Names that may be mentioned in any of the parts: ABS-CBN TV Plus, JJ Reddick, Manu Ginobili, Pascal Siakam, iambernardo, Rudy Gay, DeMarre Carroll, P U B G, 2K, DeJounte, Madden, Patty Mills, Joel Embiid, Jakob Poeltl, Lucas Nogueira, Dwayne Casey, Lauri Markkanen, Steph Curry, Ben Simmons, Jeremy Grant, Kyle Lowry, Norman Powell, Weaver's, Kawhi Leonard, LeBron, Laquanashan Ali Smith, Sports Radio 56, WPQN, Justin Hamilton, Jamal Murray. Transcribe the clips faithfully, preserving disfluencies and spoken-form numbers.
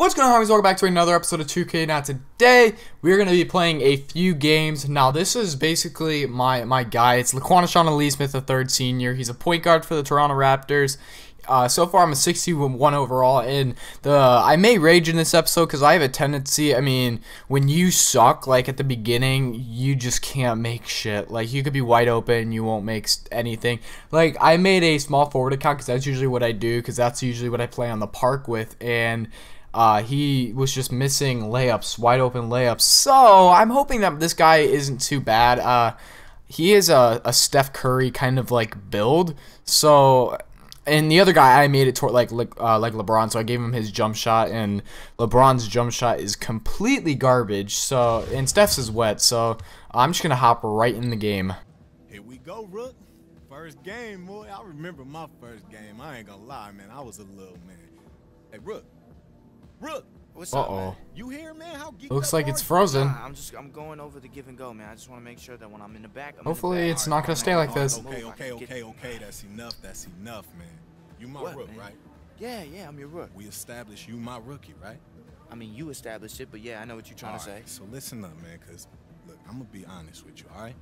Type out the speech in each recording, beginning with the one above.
What's going on, homies? Welcome back to another episode of two K. Now today, we're going to be playing a few games. Now this is basically my, my guy. It's Laquanashan Ali Smith, the third senior. He's a point guard for the Toronto Raptors. Uh, so far, I'm a sixty-one overall, and the I may rage in this episode because I have a tendency. I mean, when you suck, like at the beginning, you just can't make shit. Like you could be wide open, you won't make anything. Like I made a small forward account because that's usually what I do, because that's usually what I play on the park with, and uh, he was just missing layups, wide open layups. So I'm hoping that this guy isn't too bad. Uh, he is a, a Steph Curry kind of like build, so. And the other guy, I made it toward like uh, like LeBron, so I gave him his jump shot, and LeBron's jump shot is completely garbage. So, and Steph's is wet, so I'm just gonna hop right in the game. Here we go, Rook. First game, boy. I remember my first game. I ain't gonna lie, man. I was a little man. Hey, Rook. Rook. What's uh-oh. up, man? You here, man? How geeked Looks up like it's frozen. Nah, I'm just I'm going over the give and go, man. I just want to make sure that when I'm in the back, I'm hopefully in the back. it's right, not gonna stay like this. Okay, okay, okay, okay. That's enough. That's enough, man. You my what, rook, man? right? Yeah, yeah, I'm your rook. We established you my rookie, right? I mean, you established it, but yeah, I know what you're trying all to right, say. So listen up, man, because look, I'm gonna be honest with you, all right?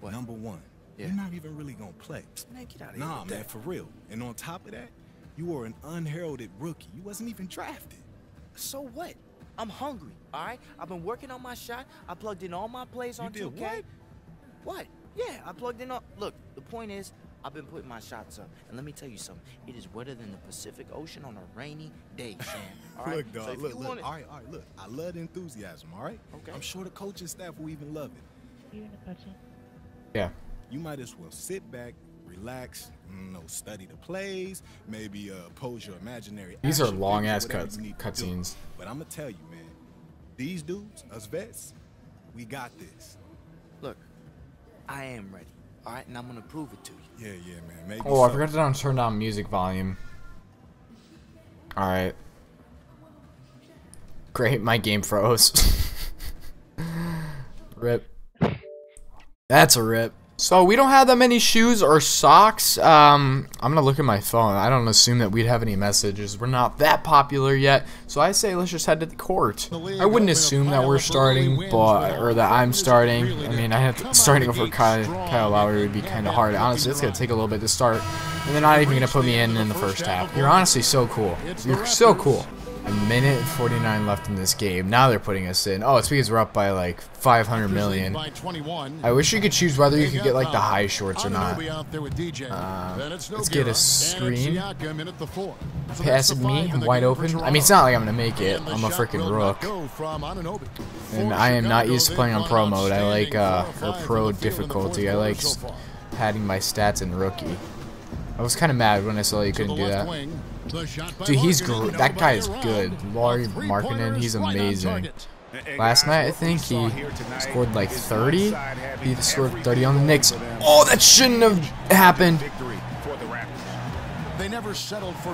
What? Number one, yeah. you're not even really gonna play. Man, get out of nah, here. Nah, man, that. for real. And on top of that, you are an unheralded rookie. You wasn't even drafted. So what? I'm hungry, all right? I've been working on my shot. I plugged in all my plays on two K. What? What? Yeah, I plugged in all... Look, the point is, I've been putting my shots up. And let me tell you something. It is wetter than the Pacific Ocean on a rainy day, Sam. All right? Look, dog, so look, look. Wanna... All right, all right, look. I love the enthusiasm, all right? Okay. I'm sure the coaching staff will even love it. You're in the coaching. Yeah. You might as well sit back, relax, you know, study the plays, maybe uh, pose your imaginary action. These are long-ass cuts, cutscenes. But I'm going to tell you, man, these dudes, us vets, we got this. Look, I am ready, all right? And I'm going to prove it to you. Yeah, yeah, man. Maybe oh, so. I forgot to turn down music volume. All right. Great, my game froze. Rip. That's a rip. So we don't have that many shoes or socks. Um, I'm gonna look at my phone. I don't assume that we'd have any messages. We're not that popular yet, so I say let's just head to the court. I wouldn't assume that we're starting, but or that I'm starting. I mean, I have to, starting over Kyle, Kyle Lowry would be kind of hard. Honestly, it's gonna take a little bit to start, and they're not even gonna put me in in the first half. You're honestly so cool. You're so cool. A minute and forty-nine left in this game. Now they're putting us in. Oh, it's because we're up by like five hundred million. I wish you could choose whether you could get like the high shorts or not. Uh, let's get a screen. Passing me, I'm wide open. I mean, it's not like I'm gonna make it. I'm a freaking rook. And I am not used to playing on pro mode. I like uh, or pro difficulty. I like padding my stats in rookie. I was kind of mad when I saw you couldn't do that. Dude, he's gr that guy is good. Lauri Markkanen, he's amazing. Last night, I think he scored like thirty. He scored thirty on the Knicks. Oh, that shouldn't have happened.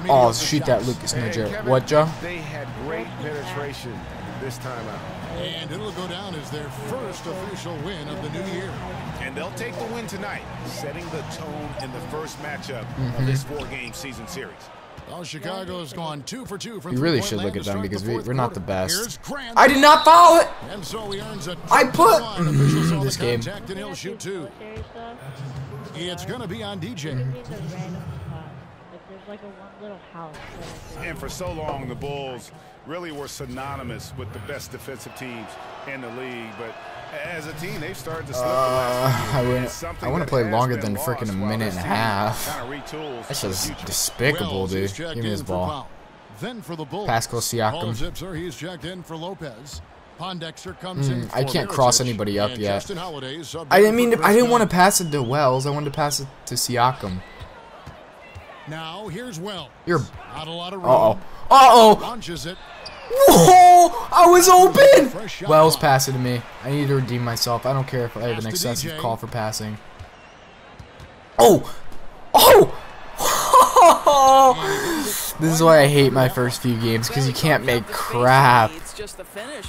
Oh, shoot that Lucas Nogueira. What, Joe? They had great penetration this time out. And it'll go down as their first official win of the new year. And they'll take the win tonight, setting the tone in the first matchup mm-hmm. of this four-game season series. Well, Chicago's gone two for two from. You really should look at them because we, we're not the best. I did not foul it. And so he earns a I put this game. And he'll shoot two. It's gonna be on D J. And for so long, the Bulls really were synonymous with the best defensive teams in the league, but. As a team, they've started to slip the last few years. I want to play longer than freaking a minute and a half. That's just despicable, dude. Give me this ball. Then for the Bulls, Pascal Siakam. He's checked in for Lopez. Pondexter comes mm, in. I can't cross anybody up yet. I didn't mean to, I didn't want to pass it to Wells. I wanted to pass it to Siakam. Now here's Wells. You're not a lot of room. Uh oh. Uh oh. Launches it. Whoa! I was open! Wells passed it to me. I need to redeem myself. I don't care if I have an excessive call for passing. Oh! Oh! This is why I hate my first few games, because you can't make crap.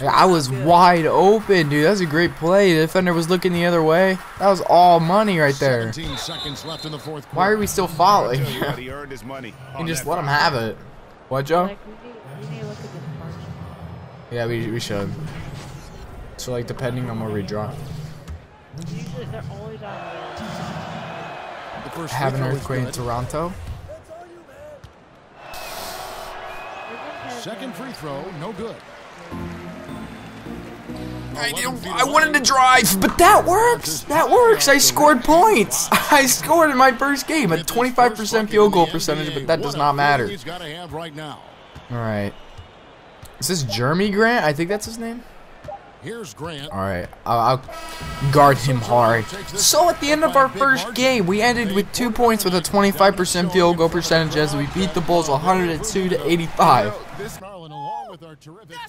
I was wide open, dude. That was a great play. The defender was looking the other way. That was all money right there. Why are we still fouling? And just let him have it. What, Joe? Yeah, we, we should. So, like, depending on where we draw. Usually they're always out there. The have an earthquake in Toronto. Second free throw, no good. I, I wanted to drive, but that works. That works. I scored points. I scored in my first game at twenty-five percent field goal percentage, but that does not matter. All right. Is this Jeremy Grant? I think that's his name. Here's Grant. All right, I'll, I'll guard him hard. So at the end of our first game, we ended with two points with a twenty-five percent field goal percentage as we beat the Bulls one hundred two to eighty-five. That's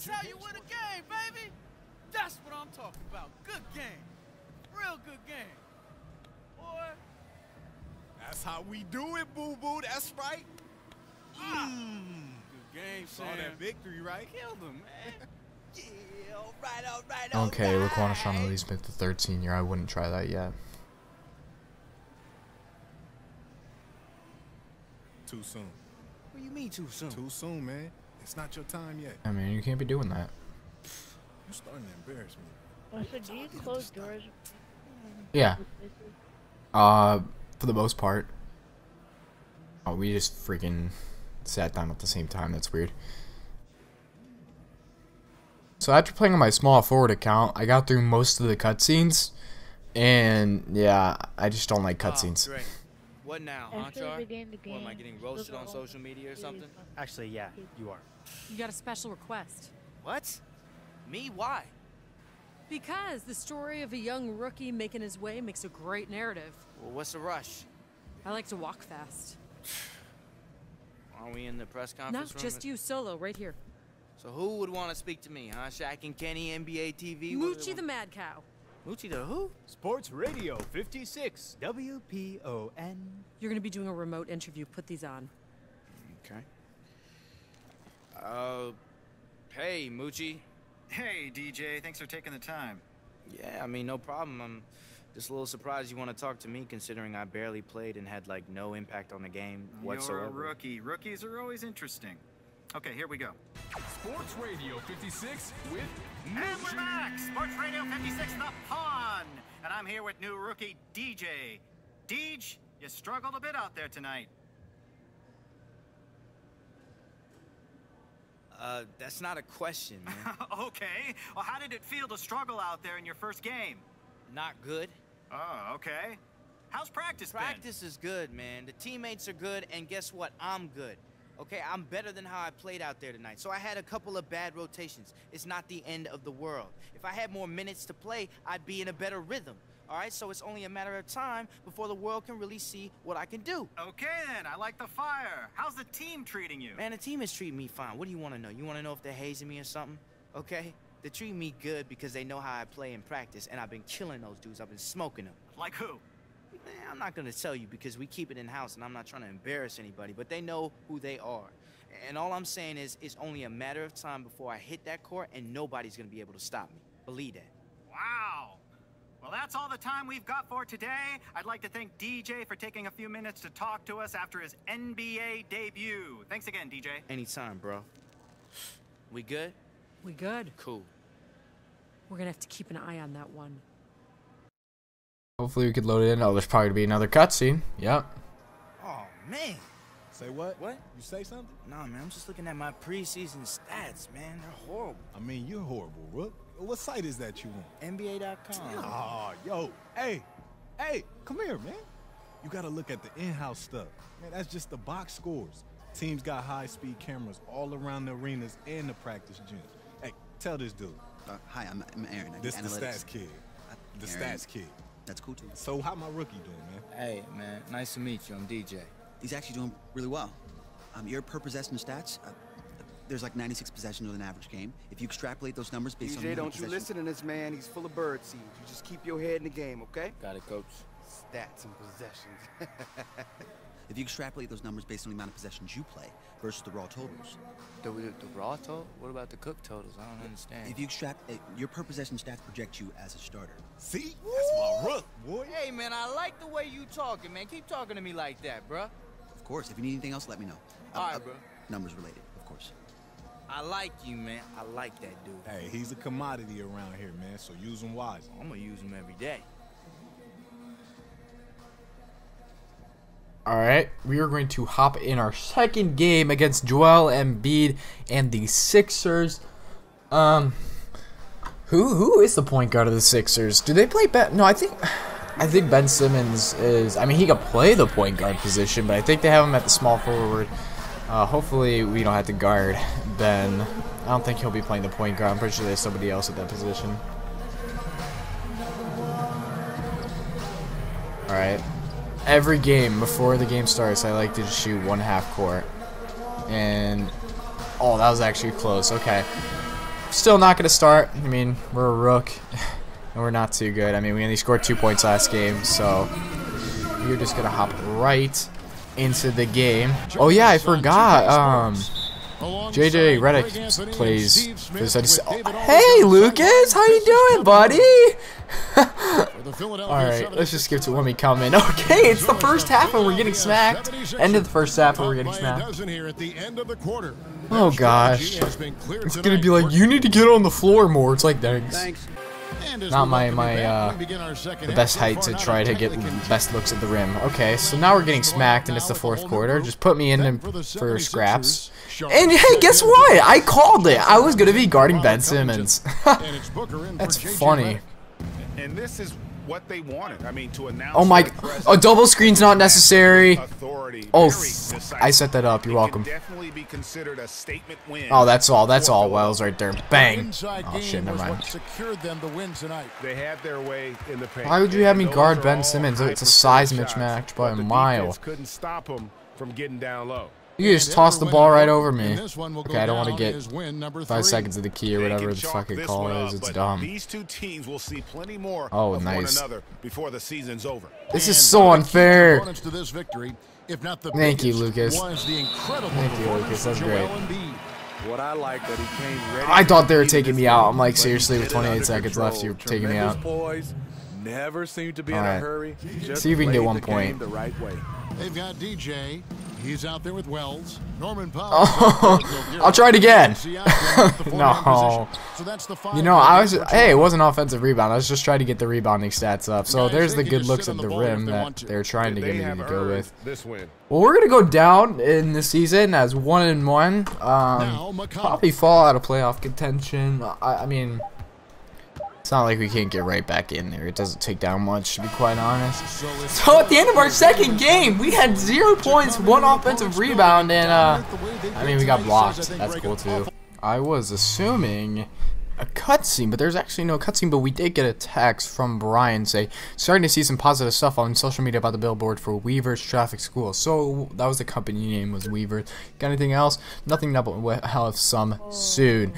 how you win a game, baby. That's what I'm talking about. Good game, real good game, boy. That's how we do it, boo boo. That's right. Mm. Good game, saw that victory, right? Killed him, man. Yeah, all right, all right, all okay, right. Laquanashan Ali Smith, the thirteen year. I wouldn't try that yet. Too soon. What do you mean too soon? Too soon, man. It's not your time yet. I mean, you can't be doing that. You're starting to embarrass me. Well, so do you close doors? Yeah. Uh, for the most part. Oh, we just freaking sat down at the same time. That's weird. So after playing on my small forward account, I got through most of the cutscenes, and yeah, I just don't like cutscenes. Oh, what now, Anchar? What, am I getting roasted on social media or something? Actually, yeah, you are. You got a special request. What? Me? Why? Because the story of a young rookie making his way makes a great narrative. Well, what's the rush? I like to walk fast. Are we in the press conference room? No, just you solo, right here. So who would want to speak to me, huh? Shaq and Kenny, N B A T V? Moochie the Mad Cow. Moochie the who? Sports Radio fifty-six, W P O N. You're going to be doing a remote interview. Put these on. Okay. Uh, hey, Moochie. Hey, D J. Thanks for taking the time. Yeah, I mean, no problem. I'm just a little surprised you want to talk to me, considering I barely played and had, like, no impact on the game whatsoever. You're a rookie. Rookies are always interesting. Okay, here we go. Sports Radio fifty-six with... And we're back! Sports Radio fifty-six, the Pawn! And I'm here with new rookie D J. Deej, you struggled a bit out there tonight. Uh, that's not a question, man. Okay. Well, how did it feel to struggle out there in your first game? Not good. Oh, okay. How's practice been? Practice is good, man. The teammates are good, and guess what? I'm good. Okay, I'm better than how I played out there tonight. So I had a couple of bad rotations. It's not the end of the world. If I had more minutes to play, I'd be in a better rhythm. All right, so it's only a matter of time before the world can really see what I can do. Okay, then. I like the fire. How's the team treating you? Man, the team is treating me fine. What do you want to know? You want to know if they're hazing me or something? Okay? They treat me good because they know how I play in practice, and I've been killing those dudes. I've been smoking them. Like who? Man, I'm not going to tell you because we keep it in-house, and I'm not trying to embarrass anybody, but they know who they are. And all I'm saying is it's only a matter of time before I hit that court, and nobody's going to be able to stop me. Believe that. Wow. Well, that's all the time we've got for today. I'd like to thank D J for taking a few minutes to talk to us after his N B A debut. Thanks again, D J. Anytime, bro. We good? We good. Cool. We're going to have to keep an eye on that one. Hopefully we could load it in. Oh, there's probably gonna be another cutscene. Yep. Oh man. Say what? What? You say something? Nah, man. I'm just looking at my preseason stats, man. They're horrible. I mean, you're horrible, Rook. What site is that you on? N B A dot com. Oh, yo. Hey, hey, come here, man. You gotta look at the in-house stuff. Man, that's just the box scores. Teams got high-speed cameras all around the arenas and the practice gyms. Hey, tell this dude. Uh, hi, I'm, I'm Aaron. I'm this is the stats kid. The Aaron. Stats kid. That's cool too. So how my rookie doing, man? Hey, man, nice to meet you. I'm D J. He's actually doing really well. Um, your per possession stats, uh, there's like ninety-six possessions with an average game. If you extrapolate those numbers based D J, on D J, don't you listen to this man? He's full of bird seeds. You just keep your head in the game, okay? Got it, coach. Stats and possessions. If you extrapolate those numbers based on the amount of possessions you play versus the raw totals. The, the raw total? What about the cook totals? I don't understand. If you extrapolate, your per possession stats project you as a starter. See? Woo! That's my rook, boy. Hey, man, I like the way you talking, man. Keep talking to me like that, bruh. Of course. If you need anything else, let me know. All uh, right, uh, bro. Numbers related, of course. I like you, man. I like that dude. Hey, he's a commodity around here, man, so use him wisely. I'm going to use him every day. All right, we are going to hop in our second game against Joel Embiid and the Sixers. Um, who who is the point guard of the Sixers? Do they play Ben? No, I think I think Ben Simmons is. I mean, he could play the point guard position, but I think they have him at the small forward. Uh, hopefully, we don't have to guard Ben. I don't think he'll be playing the point guard. I'm pretty sure there's somebody else at that position. All right. Every game, before the game starts, I like to just shoot one half court. And, oh, that was actually close. Okay. Still not going to start. I mean, we're a rook, and we're not too good. I mean, we only scored two points last game, so you're just going to hop right into the game. Oh, yeah, I forgot. Um, J J Reddick plays. Oh, hey, Lucas, how you doing, buddy? Alright, let's just skip to when we come in. Okay, it's the first half and we're getting smacked. End of the first half and we're getting smacked. Oh gosh. It's gonna be like, you need to get on the floor more. It's like, thanks. Not my, my uh, the best height to try to get best looks at the rim. Okay, so now we're getting smacked and it's the fourth quarter. Just put me in for scraps. And hey, guess what? I called it. I was gonna be guarding Ben Simmons. That's funny. And this is what they wanted. I mean, to announce. Oh my! A oh, double screen's not necessary. Oh, I set that up. You're welcome. Be a win. Oh, that's all. That's all Wells right there. Bang! Oh shit! Never mind. Them to win they had their way in the Why would you have me guard Ben Simmons? It's a size mismatch by a mile. Couldn't stop him from getting down low. You just toss the ball right over me. Okay, I don't want to get five seconds of the key or whatever the fucking call is. It's dumb. Oh, nice. This is so unfair. Thank you, Lucas. Thank you, Lucas. That's great. I thought they were taking me out. I'm like, seriously, with twenty-eight seconds left, you're taking me out. Never seemed to be in a hurry. See if we can get one point. They've got D J. He's out there with Wells. Norman Powell. Oh, I'll try it again. No. You know, I was just, hey, it wasn't offensive rebound. I was just trying to get the rebounding stats up. So there's the good looks at the rim that they're trying to get me to go with. Well, we're gonna go down in the season as one and one. Um, probably fall out of playoff contention. I, I mean. It's not like we can't get right back in there. It doesn't take down much, to be quite honest. So at the end of our second game, we had zero points, one offensive rebound, and uh, I mean, we got blocked. That's cool too. I was assuming a cutscene, but there's actually no cutscene. But we did get a text from Brian saying, starting to see some positive stuff on social media about the billboard for Weaver's Traffic School. So that was the company name, was Weaver's. Got anything else? Nothing now, but we'll have some soon.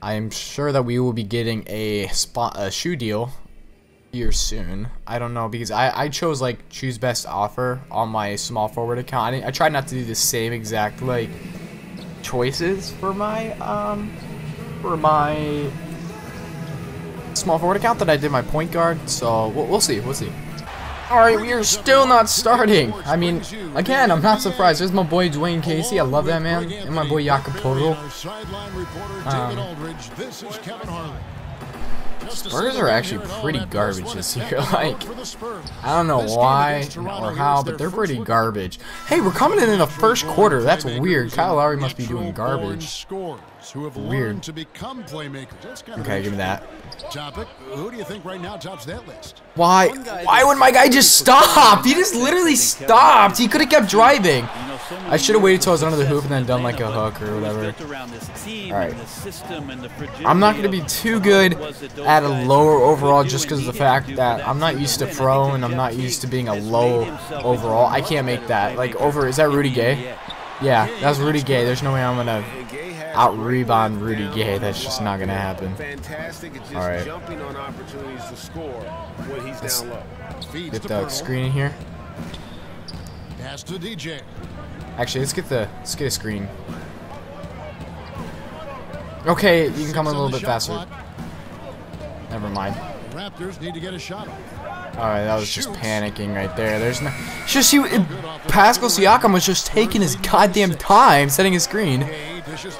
I am sure that we will be getting a spot a shoe deal here soon. I don't know, because I, I chose like choose best offer on my small forward account. I, I try not to do the same exact like choices for my um for my small forward account that I did my point guard. So we'll, we'll see, we'll see. All right, we are still not starting. I mean, again, I'm not surprised. There's my boy Dwayne Casey. I love that man, and my boy Jakob Poeltl. Um, Spurs are actually pretty garbage this year. Like, I don't know why or how, but they're pretty garbage. Hey, we're coming in in the first quarter. That's weird. Kyle Lowry must be doing garbage. Weird. Okay, give me that. Topic. Who do you think right now tops that list? Why? Why would my guy just stop? He just literally stopped. He could have kept driving. I should have waited till I was under the hoop and then done like a hook or whatever. All right. I'm not going to be too good at a lower overall just because of the fact that I'm not used to pro and I'm not used to being a low overall. I can't make that. Like over. Is that Rudy Gay? Yeah, that's Rudy Gay. There's no way I'm gonna out rebound Rudy Gay. That's just not gonna happen. All right. Let's get the screen in here. Actually, let's get the let's get a screen. Okay, you can come in a little bit faster. Never mind. Raptors need to get a shot off. Alright, that was just panicking right there. There's no. Just you. Pascal Siakam was just taking his goddamn time setting his screen.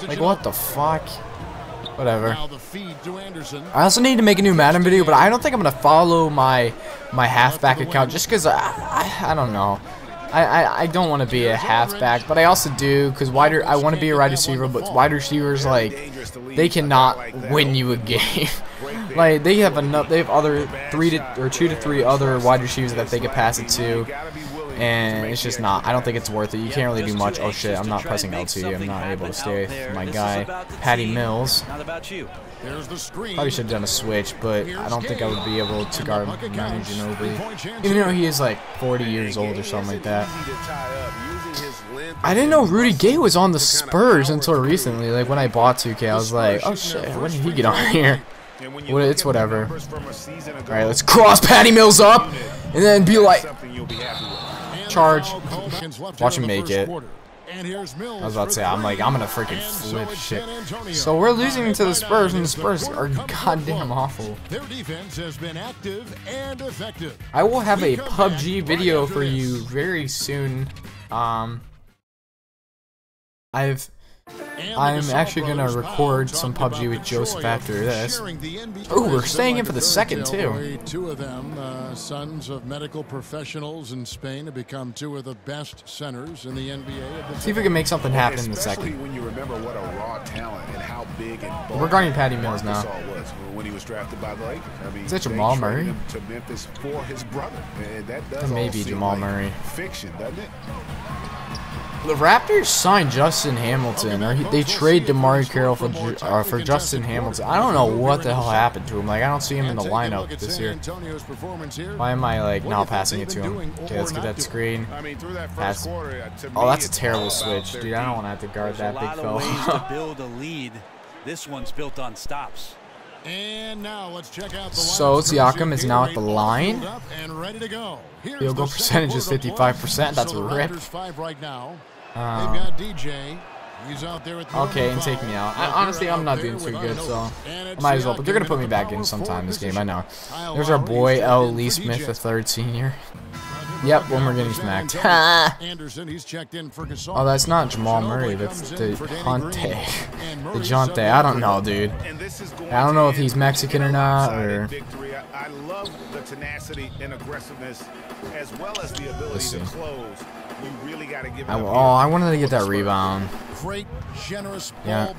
Like, what the fuck? Whatever. I also need to make a new Madden video, but I don't think I'm going to follow my my halfback account just because I, I I don't know. I, I, I don't want to be a halfback, but I also do because wider I want to be a wide receiver, but wide receivers, like, they cannot win you a game. Like, they have enough, they have other three to or two to three other wide receivers that they could pass it to, and it's just not. I don't think it's worth it. You can't really do much. Oh shit! I'm not pressing L T. I'm not able to stay with my guy, Patty Mills. Probably should have done a switch, but I don't think I would be able to guard Manu Ginobili, even though he is like forty years old or something like that. I didn't know Rudy Gay was on the Spurs until recently. Like, when I bought two K, I was like, oh shit, when did he get on here? Well, it's whatever. Alright, let's cross Patty Mills up and then be like, charge. Watch him make it. I was about to say, I'm like, I'm gonna freaking flip shit. So we're losing to the Spurs, and the Spurs are goddamn awful. I will have a P U B G video for you very soon. Um, I've. I'm actually gonna record some P U B G with Joseph after this. Oh, we're staying in for the second too. Two of them, uh, sons of medical professionals in Spain, have become two of the best centers in the N B A. See if we can make something happen in the second. When you remember what a raw talent and how big and we're guarding Patty Mills now. When he was drafted by the Lakers, I mean, is that Jamal Murray? To Memphis for his brother, and that does maybe Jamal Murray. Fiction, doesn't it? The Raptors signed Justin Hamilton, or he, they trade DeMarre Carroll for uh, for Justin Hamilton. I don't know what the hell happened to him. Like, I don't see him in the lineup this year. Why am I, like, not passing it to him? Okay, let's get that screen. Pass. Oh, that's a terrible switch, dude. I don't want to have to guard that big fella. This one's built on stops. And now let's check out the so Siakam is now at the line. Field goal percentage is fifty-five percent. That's a rip. Um, okay, and take me out. I, honestly, I'm not doing too good, so I might as well. But they're gonna put me back in sometime this game. I know. There's our boy L. Lee Smith, the third senior. Yep, when we're getting smacked. Oh, that's not Jamal Murray. That's DeJounte. DeJounte. I don't know, dude. I don't know if he's Mexican or not. Or... let's see. I, oh, I wanted to get that rebound. Yeah.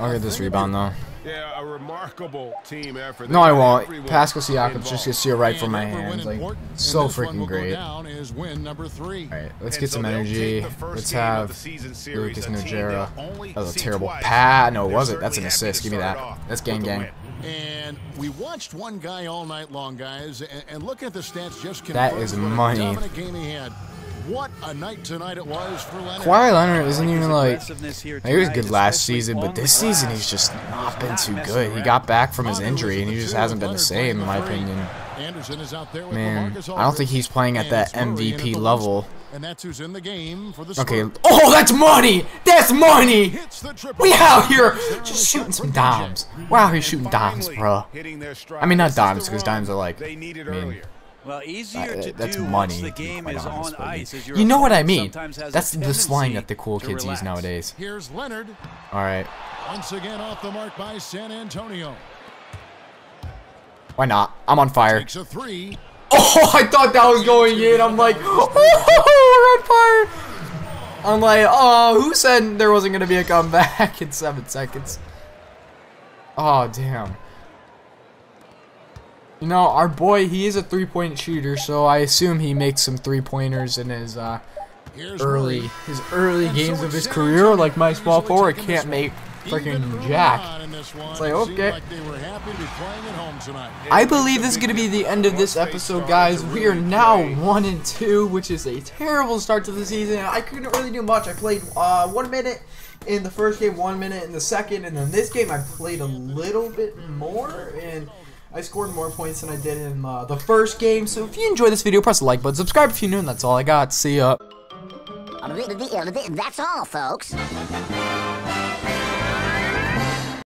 I'll get this rebound, though. Yeah, a remarkable team effort. No, I won't. Pascal Siakam just gets you right from my hands. Like, so freaking great. Alright, let's get some energy. Let's have Lucas Nogueira. That was a terrible pass. No, was it? That's an assist. Give me that. That's gang gang. And we watched one guy all night long, guys. And look at the stats. Just that is money. What a night tonight it was for Leonard. Kawhi Leonard isn't even like, he was good last season, but this season he's just not been too good. He got back from his injury and he just hasn't been the same, in my opinion. Man, I don't think he's playing at that M V P level. Okay, oh, that's money! That's money! We out here just shooting some dimes. We're out here shooting dimes, bro. I mean, not dimes, because dimes are like, I mean, well, easier uh, to that's do money. The game is on ice, as you know what I mean? That's the slang that the cool kids use nowadays. Here's Leonard. All right. Once again off the mark by San Antonio. Why not? I'm on fire. Oh, I thought that was going in. I'm like, oh, we're on fire. I'm like, oh, who said there wasn't gonna be a comeback in seven seconds? Oh, damn. You know, our boy, he is a three-point shooter, so I assume he makes some three-pointers in his uh, early his early games of his career. Like, my small forward can't make freaking jack. It's like, okay. I believe this is going to be the end of this episode, guys. We are now one and two, which is a terrible start to the season. I couldn't really do much. I played uh, one minute. In the first game, one minute in the second, and then this game I played a little bit more, and I scored more points than I did in uh, the first game. So if you enjoyed this video, press the like button, subscribe if you're new, and that's all I got. See ya. That's all, folks.